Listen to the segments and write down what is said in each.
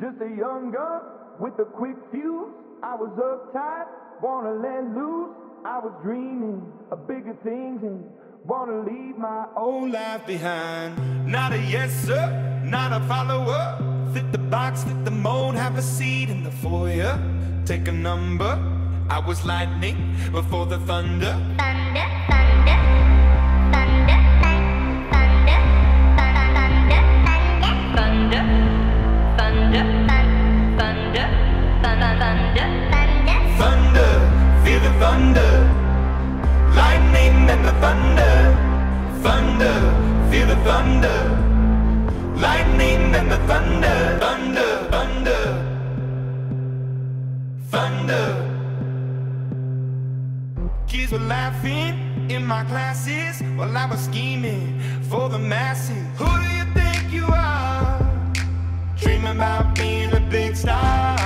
Just a young gun with a quick fuse. I was uptight, wanna let loose. I was dreaming of bigger things and wanna leave my old life behind. Not a yes sir, not a follower. Fit the box, fit the mold, have a seat in the foyer. Take a number, I was lightning before the thunder. Thunder, thunder, thunder, thunder, thunder, thunder, thunder, thunder, thunder, thunder, thunder, thunder. Feel the thunder, lightning and the thunder. Thunder, feel the thunder, lightning and the thunder. Thunder, thunder, thunder. Kids were laughing in my classes while I was scheming for the masses. Who do you think you are? Dreaming about being a big star.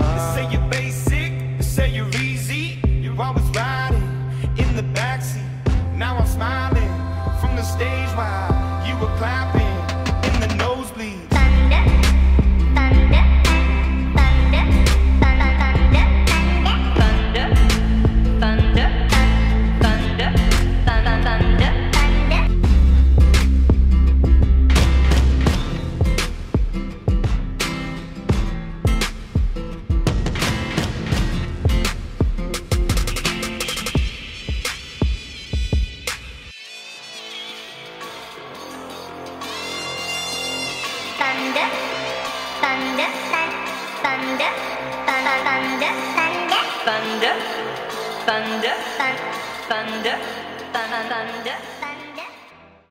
They say you're basic, they say you're easy. You're always riding in the backseat. Now I'm smiling from the stage while you were clapping in the nosebleed. Thunder, thunder, thunder, thunder, thunder, thunder, thunder, thunder, thunder, thunder, thunder. Thunder, thunder, thunder, thunder, thunder, thunder, thunder, thunder, thunder, thunder, thunder, thunder.